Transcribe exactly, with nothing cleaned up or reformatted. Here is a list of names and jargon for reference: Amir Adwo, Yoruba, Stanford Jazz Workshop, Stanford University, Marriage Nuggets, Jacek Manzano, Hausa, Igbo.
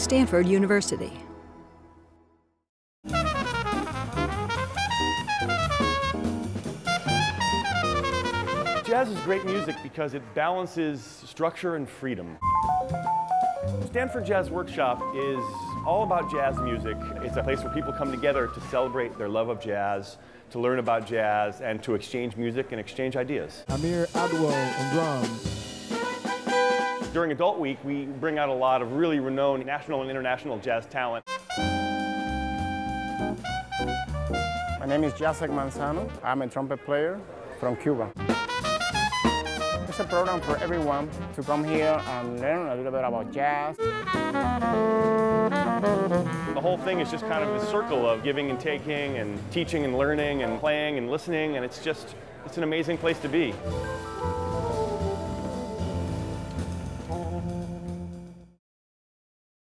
Stanford University. Jazz is great music because it balances structure and freedom. Stanford Jazz Workshop is all about jazz music. It's a place where people come together to celebrate their love of jazz, to learn about jazz, and to exchange music and exchange ideas. Amir Adwo on drums. During Adult Week, we bring out a lot of really renowned national and international jazz talent. My name is Jacek Manzano. I'm a trumpet player from Cuba. It's a program for everyone to come here and learn a little bit about jazz. The whole thing is just kind of a circle of giving and taking and teaching and learning and playing and listening, and it's just, it's an amazing place to be.